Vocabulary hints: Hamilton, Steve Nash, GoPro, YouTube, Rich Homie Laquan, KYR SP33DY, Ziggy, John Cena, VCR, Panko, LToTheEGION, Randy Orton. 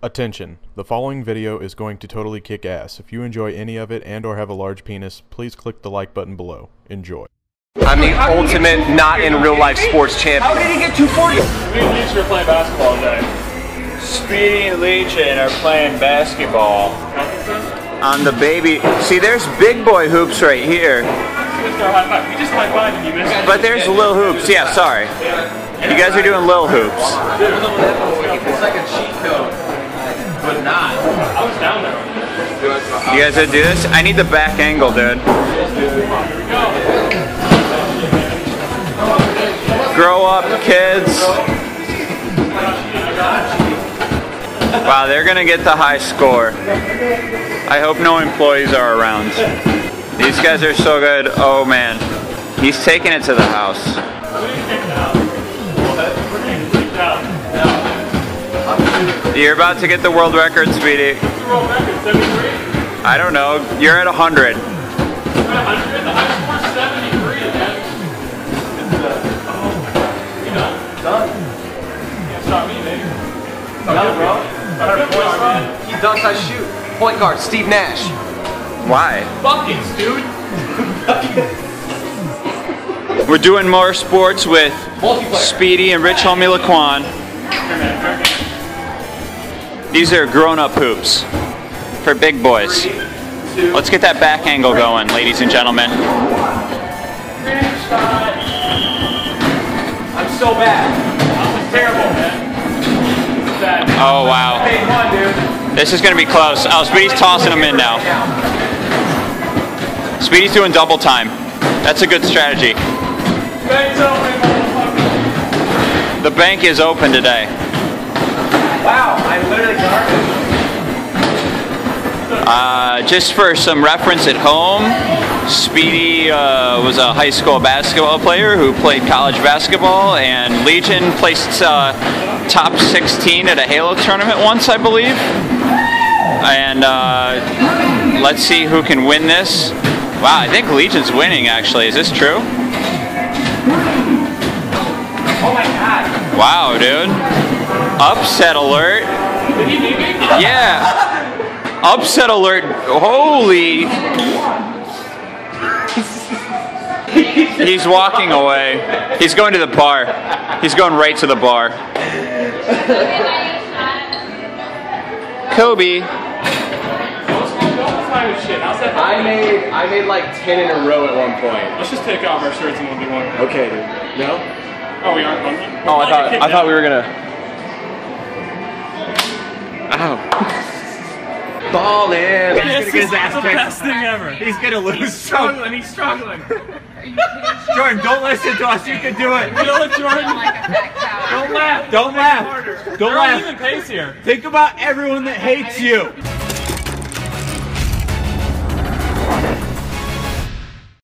Attention! The following video is going to totally kick ass. If you enjoy any of it and or have a large penis, please click the like button below. Enjoy. I'm the ultimate not in real life sports champion. How did he get 240? Me and Leach are playing basketball today. Speedy and Leach are playing basketball. On the baby. See, there's big boy hoops right here. But there's Lil Hoops. Yeah, sorry. You guys are doing Lil Hoops. It's like a cheat code. But not. I was down there. You guys gonna do this? I need the back angle, dude. Grow up, kids. Wow, they're gonna get the high score. I hope no employees are around. These guys are so good. Oh man. He's taking it to the house. You're about to get the world record, Speedy. What's the world record? 73? I don't know. You're at 100. I'm at 100? The high score's 73, man. You done? Done. You stop me, baby. Done, bro. He dunks, I shoot. Point guard, Steve Nash. Why? Buckets, dude. Buckets. We're doing more sports with Speedy and Rich Homie Laquan. These are grown-up hoops for big boys. Let's get that back angle going, ladies and gentlemen. I'm so bad. I was terrible, man. Oh, wow. This is going to be close. Oh, Speedy's tossing them in now. Speedy's doing double time. That's a good strategy. The bank is open today. Wow, I'm literally garbage. Just for some reference at home, Speedy was a high school basketball player who played college basketball, and Legion placed top 16 at a Halo tournament once, I believe. And let's see who can win this. Wow, I think Legion's winning, actually. Is this true? Oh my god. Wow, dude. Upset alert. Yeah. Upset alert. Holy. He's walking away. He's going to the bar. He's going right to the bar. Kobe. I made like 10 in a row at one point. Let's just take off our shirts and we'll do one. Okay, dude. No? Oh, we aren't bunking? Oh, I thought we were gonna. Ow. Ball in. This is the best thing ever. He's going to lose. He's struggling. He's struggling. Jordan, don't listen to us. You can do it. Don't, Jordan. Don't laugh. Don't laugh. Don't laugh. Don't laugh. Think about everyone that hates you.